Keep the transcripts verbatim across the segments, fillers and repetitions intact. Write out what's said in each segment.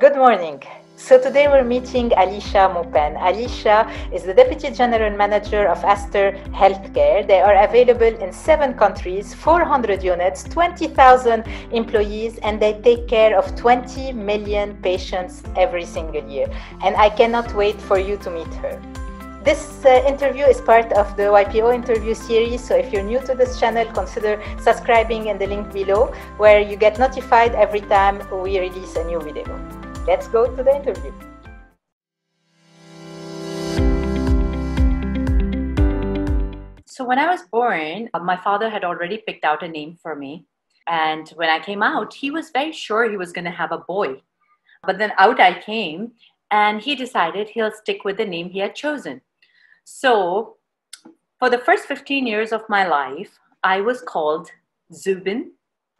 Good morning. So today we're meeting Alisha Moopen. Alisha is the Deputy General Manager of Aster Healthcare. They are available in seven countries, four hundred units, twenty thousand employees, and they take care of twenty million patients every single year. And I cannot wait for you to meet her. This uh, interview is part of the Y P O interview series, so if you're new to this channel, consider subscribing in the link below, where you get notified every time we release a new video. Let's go to the interview. So when I was born, my father had already picked out a name for me. And when I came out, he was very sure he was going to have a boy. But then out I came, and he decided he'll stick with the name he had chosen. So for the first fifteen years of my life, I was called Zubin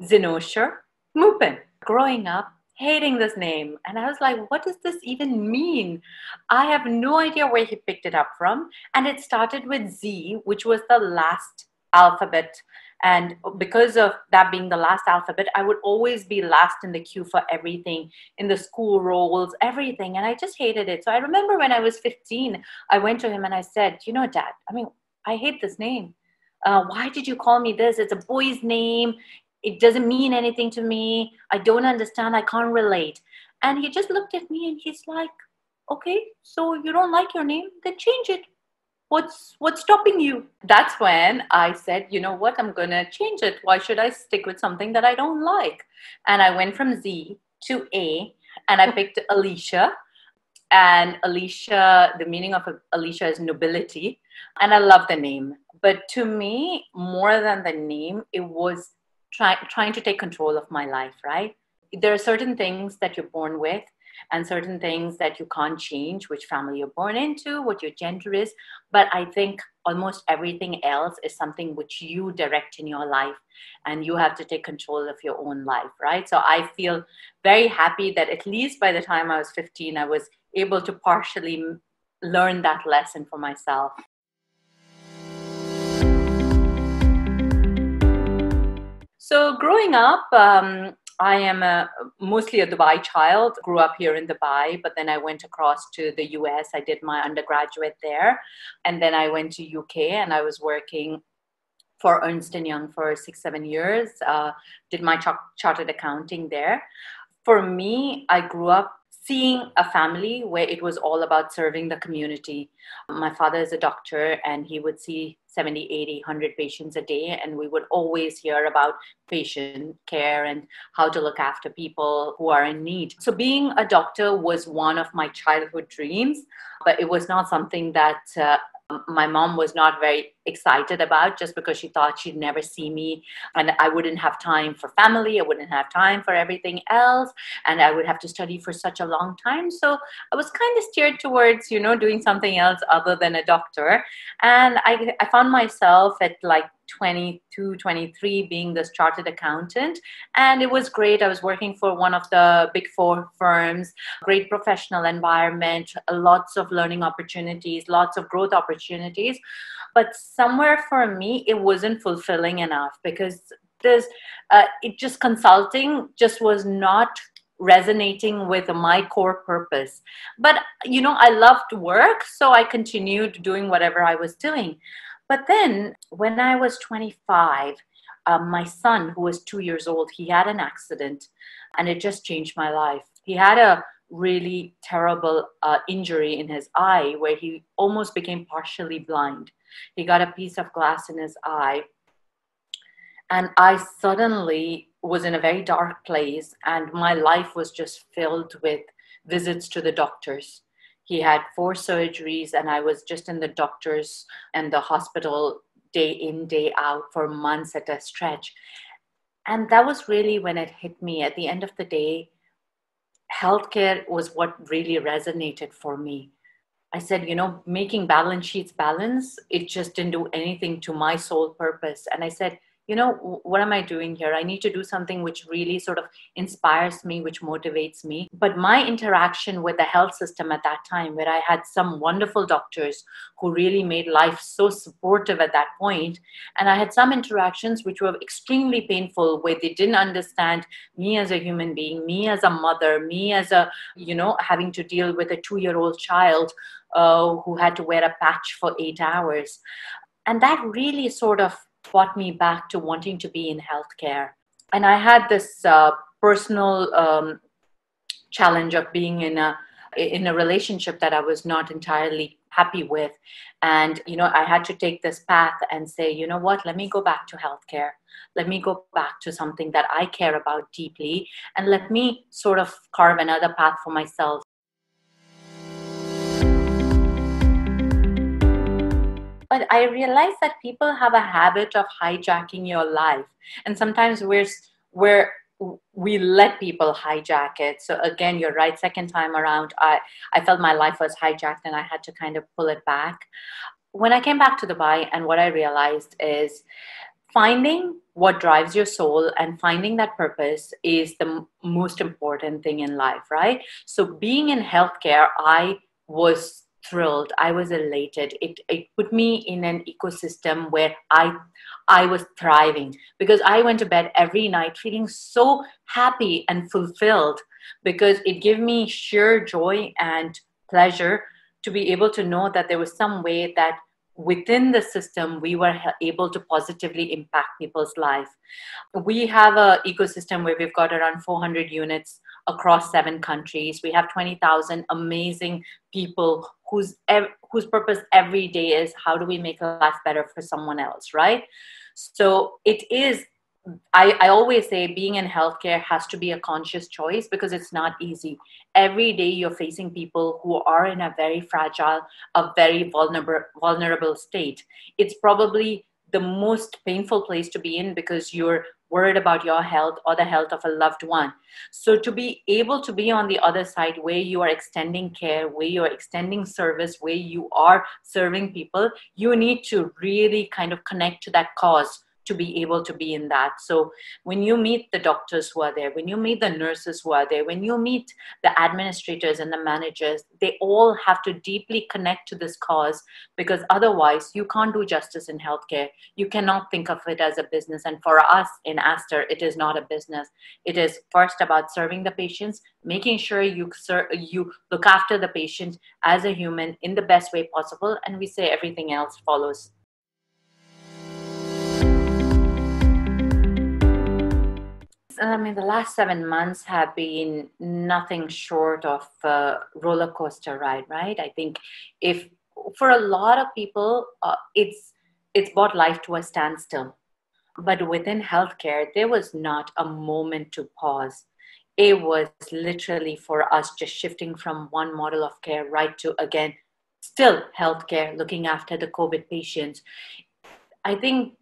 Zinosha Moopen. Growing up, hating this name. And I was like, what does this even mean? I have no idea where he picked it up from. And it started with Z, which was the last alphabet. And because of that being the last alphabet, I would always be last in the queue for everything, in the school rolls, everything. And I just hated it. So I remember when I was fifteen, I went to him and I said, you know, Dad, I mean, I hate this name. Uh, why did you call me this? It's a boy's name. It doesn't mean anything to me. I don't understand. I can't relate. And he just looked at me and he's like, okay, so you don't like your name? Then change it. What's, what's stopping you? That's when I said, you know what, I'm going to change it. Why should I stick with something that I don't like? And I went from Z to A and I picked Alisha. And Alisha, the meaning of Alisha is nobility. And I love the name. But to me, more than the name, it was Try, trying to take control of my life, right? There are certain things that you're born with and certain things that you can't change, which family you're born into, what your gender is. But I think almost everything else is something which you direct in your life and you have to take control of your own life, right? So I feel very happy that at least by the time I was fifteen, I was able to partially learn that lesson for myself. So growing up, um, I am a, mostly a Dubai child, grew up here in Dubai, but then I went across to the U S. I did my undergraduate there, and then I went to U K and I was working for Ernst and Young for six, seven years, uh, did my ch chartered accounting there. For me, I grew up seeing a family where it was all about serving the community. My father is a doctor and he would see seventy, eighty, one hundred patients a day. And we would always hear about patient care and how to look after people who are in need. So being a doctor was one of my childhood dreams, but it was not something that uh, my mom was not very excited about, just because she thought she'd never see me and I wouldn't have time for family. I wouldn't have time for everything else. And I would have to study for such a long time. So I was kind of steered towards, you know, doing something else other than a doctor. And I, I found myself at like twenty-two, twenty-three being this chartered accountant. And it was great. I was working for one of the big four firms, great professional environment, lots of learning opportunities, lots of growth opportunities. But somewhere for me, it wasn't fulfilling enough because there's, uh, it just consulting just was not resonating with my core purpose. But, you know, I loved work, so I continued doing whatever I was doing. But then when I was twenty-five, uh, my son, who was two years old, he had an accident and it just changed my life. He had a really terrible uh, injury in his eye where he almost became partially blind. He got a piece of glass in his eye. And I suddenly was in a very dark place and my life was just filled with visits to the doctors. He had four surgeries and I was just in the doctors and the hospital day in, day out for months at a stretch. And that was really when it hit me. At the end of the day, healthcare was what really resonated for me. I said, you know, making balance sheets balance, it just didn't do anything to my sole purpose. And I said, you know, what am I doing here? I need to do something which really sort of inspires me, which motivates me. But my interaction with the health system at that time, where I had some wonderful doctors who really made life so supportive at that point, and I had some interactions which were extremely painful, where they didn't understand me as a human being, me as a mother, me as a, you know, having to deal with a two-year-old child uh, who had to wear a patch for eight hours. And that really sort of brought me back to wanting to be in healthcare. And I had this uh, personal um, challenge of being in a in a relationship that I was not entirely happy with. And, you know, I had to take this path and say, you know what, let me go back to healthcare. Let me go back to something that I care about deeply, and let me sort of carve another path for myself. But I realize that people have a habit of hijacking your life. And sometimes we're, we're, we let people hijack it. So again, you're right, second time around, I, I felt my life was hijacked and I had to kind of pull it back. When I came back to Dubai, and what I realized is finding what drives your soul and finding that purpose is the m- most important thing in life, right? So being in healthcare, I was thrilled. I was elated. It it put me in an ecosystem where I I was thriving, because I went to bed every night feeling so happy and fulfilled, because it gave me sheer joy and pleasure to be able to know that there was some way that within the system we were able to positively impact people's life. We have an ecosystem where we've got around four hundred units across seven countries. We have twenty thousand amazing people whose whose purpose every day is, how do we make life better for someone else, right? So it is, I, I always say being in healthcare has to be a conscious choice, because it's not easy. Every day you're facing people who are in a very fragile, a very vulnerable, vulnerable state. It's probably the most painful place to be in, because you're worried about your health or the health of a loved one. So to be able to be on the other side, where you are extending care, where you are extending service, where you are serving people, you need to really kind of connect to that cause to be able to be in that. So when you meet the doctors who are there, when you meet the nurses who are there, when you meet the administrators and the managers, they all have to deeply connect to this cause, because otherwise you can't do justice in healthcare. You cannot think of it as a business. And for us in Aster, it is not a business. It is first about serving the patients, making sure you ser- you look after the patient as a human in the best way possible. And we say everything else follows. I mean, the last seven months have been nothing short of a roller coaster ride, right? I think if for a lot of people, uh, it's it's brought life to a standstill. But within healthcare, there was not a moment to pause. It was literally for us just shifting from one model of care right to, again, still healthcare, looking after the COVID patients. I think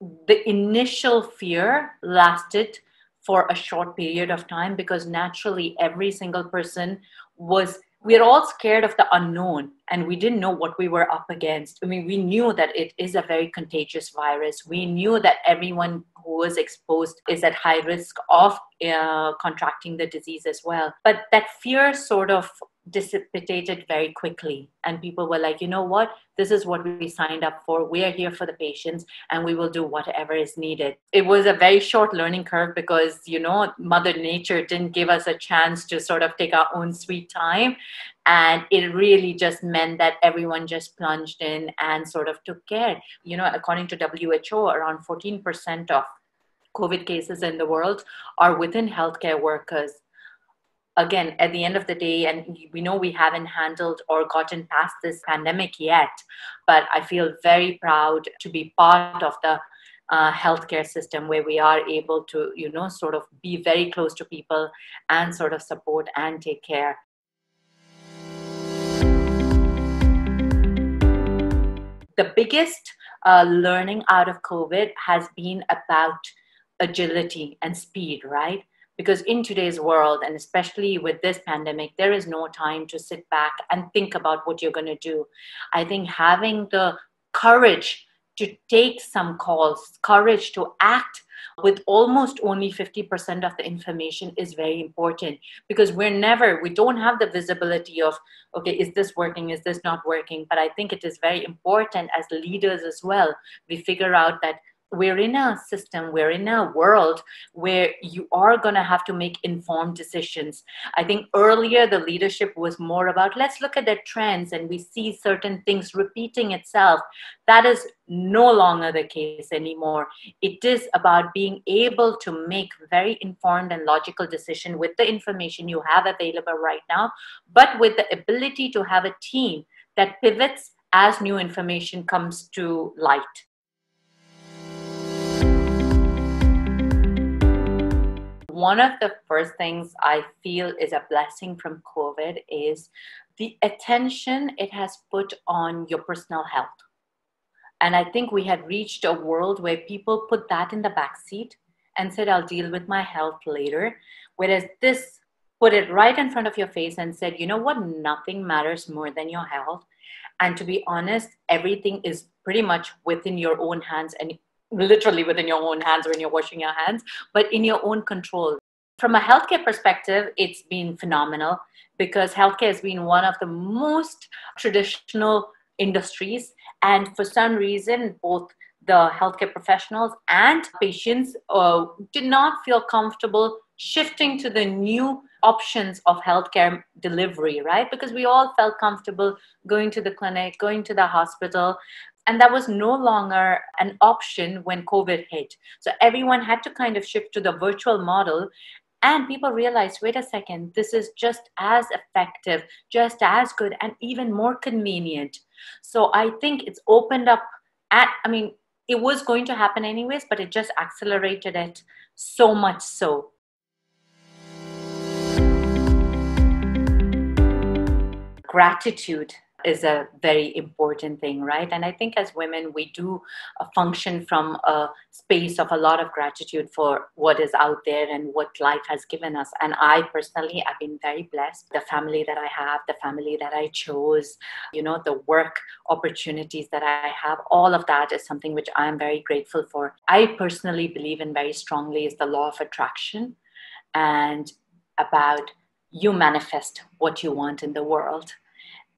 the initial fear lasted for a short period of time, because naturally every single person was, we're all scared of the unknown, and we didn't know what we were up against. I mean, we knew that it is a very contagious virus. We knew that everyone who was exposed is at high risk of uh, contracting the disease as well. But that fear sort of dissipated very quickly, and people were like, you know what, this is what we signed up for. We are here for the patients, and we will do whatever is needed. It was a very short learning curve, because, you know, Mother Nature didn't give us a chance to sort of take our own sweet time, and it really just meant that everyone just plunged in and sort of took care. You know, according to W H O, around fourteen percent of COVID cases in the world are within healthcare workers. Again, at the end of the day, and we know we haven't handled or gotten past this pandemic yet, but I feel very proud to be part of the uh, healthcare system, where we are able to, you know, sort of be very close to people and sort of support and take care. The biggest uh, learning out of COVID has been about agility and speed, right? Because in today's world, and especially with this pandemic, there is no time to sit back and think about what you're going to do. I think having the courage to take some calls, courage to act with almost only fifty percent of the information is very important, because we're never, we don't have the visibility of, okay, is this working, is this not working? But I think it is very important as leaders as well, we figure out that we're in a system, we're in a world where you are going to have to make informed decisions. I think earlier the leadership was more about, let's look at the trends and we see certain things repeating itself. That is no longer the case anymore. It is about being able to make very informed and logical decisions with the information you have available right now, but with the ability to have a team that pivots as new information comes to light. One of the first things I feel is a blessing from COVID is the attention it has put on your personal health. And I think we had reached a world where people put that in the backseat and said, I'll deal with my health later. Whereas this put it right in front of your face and said, you know what, nothing matters more than your health. And to be honest, everything is pretty much within your own hands, and literally within your own hands when you're washing your hands, but in your own control. From a healthcare perspective, it's been phenomenal, because healthcare has been one of the most traditional industries. And for some reason, both the healthcare professionals and patients uh, did not feel comfortable shifting to the new options of healthcare delivery, right? Because we all felt comfortable going to the clinic, going to the hospital, and that was no longer an option when COVID hit. So everyone had to kind of shift to the virtual model, and people realized, wait a second, this is just as effective, just as good, and even more convenient. So I think it's opened up at, I mean, it was going to happen anyways, but it just accelerated it so much so. Gratitude is a very important thing, right? And I think as women, we do function from a space of a lot of gratitude for what is out there and what life has given us. And I personally, I've been very blessed. The family that I have, the family that I chose, you know, the work opportunities that I have, all of that is something which I'm very grateful for. I personally believe in very strongly is the law of attraction, and about you manifest what you want in the world.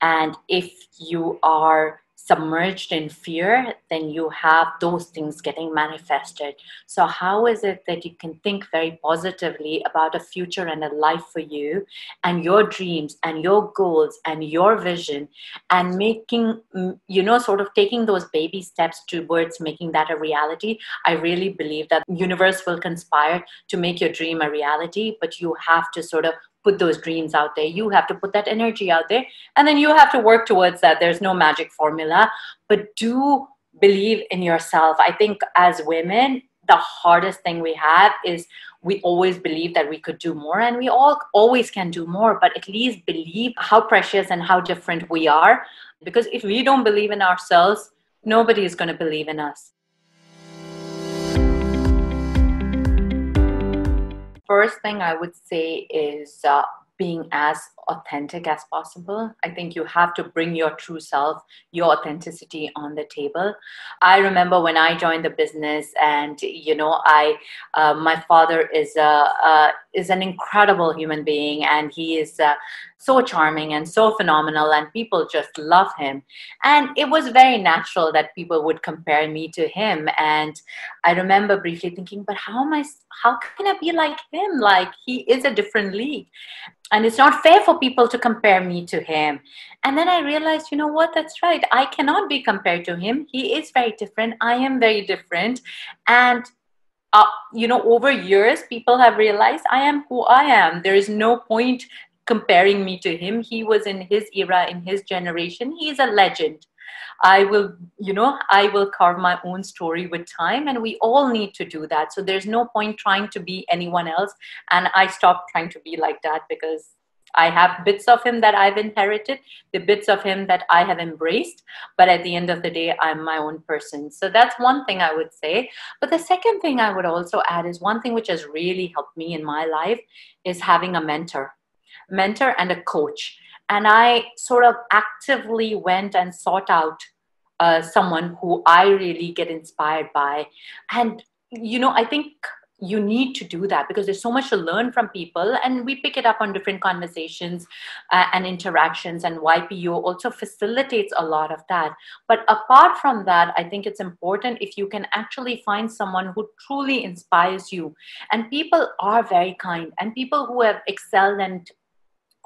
And if you are submerged in fear, then you have those things getting manifested. So how is it that you can think very positively about a future and a life for you and your dreams and your goals and your vision, and making, you know, sort of taking those baby steps towards making that a reality? I really believe that the universe will conspire to make your dream a reality, but you have to sort of put those dreams out there. You have to put that energy out there, and then you have to work towards that. There's no magic formula, but do believe in yourself. I think as women, the hardest thing we have is we always believe that we could do more, and we all always can do more, but at least believe how precious and how different we are. Because if we don't believe in ourselves, nobody is going to believe in us. First thing I would say is uh, being as authentic as possible. I think you have to bring your true self, your authenticity on the table. I remember when I joined the business, and you know, I uh, my father is a uh, is an incredible human being, and he is uh, so charming and so phenomenal, and people just love him. And it was very natural that people would compare me to him. And I remember briefly thinking, but how am I, how can I be like him? Like, he is a different league, and it's not fair for people to compare me to him. And then I realized, you know what, that's right. I cannot be compared to him. He is very different. I am very different. And Uh, you know, over years, people have realized I am who I am. There is no point comparing me to him. He was in his era, in his generation. He is a legend. I will, you know, I will carve my own story with time, and we all need to do that. So there's no point trying to be anyone else. And I stopped trying to be like that, because I have bits of him that I've inherited, the bits of him that I have embraced, but at the end of the day, I'm my own person. So that's one thing I would say. But the second thing I would also add is one thing which has really helped me in my life is having a mentor, mentor and a coach. And I sort of actively went and sought out uh, someone who I really get inspired by. And, you know, I think you need to do that because there's so much to learn from people, and we pick it up on different conversations uh, and interactions, and Y P O also facilitates a lot of that. But apart from that, I think it's important if you can actually find someone who truly inspires you. And people are very kind, and people who have excelled and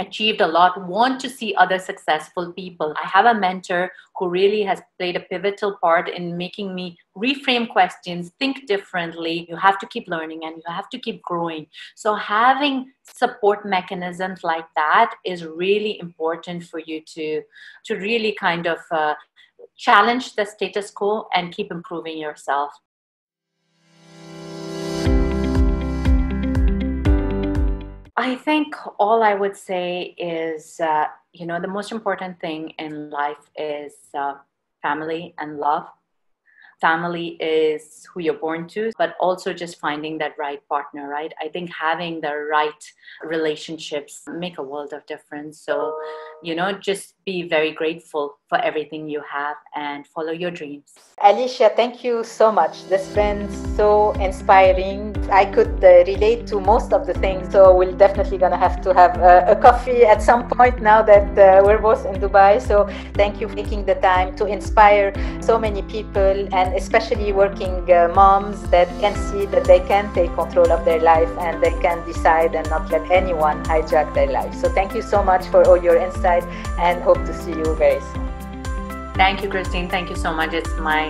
achieved a lot want to see other successful people. I have a mentor who really has played a pivotal part in making me reframe questions, think differently. You have to keep learning and you have to keep growing. So having support mechanisms like that is really important for you to, to really kind of uh, challenge the status quo and keep improving yourself. I think all I would say is, uh, you know, the most important thing in life is uh, family and love. Family is who you're born to, but also just finding that right partner, right? I think having the right relationships make a world of difference. So, you know, just be very grateful for everything you have and follow your dreams. Alisha, thank you so much. This has been so inspiring. I could uh, relate to most of the things, so we're definitely gonna have to have uh, a coffee at some point now that uh, we're both in Dubai. So thank you for taking the time to inspire so many people, and especially working uh, moms that can see that they can take control of their life and they can decide and not let anyone hijack their life. So thank you so much for all your insight, and hope to see you very soon. Thank you, Christine. Thank you so much. It's my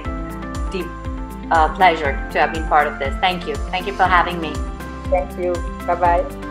deep Uh, pleasure to have been part of this. Thank you. Thank you for having me. Thank you. Bye-bye.